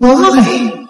Why?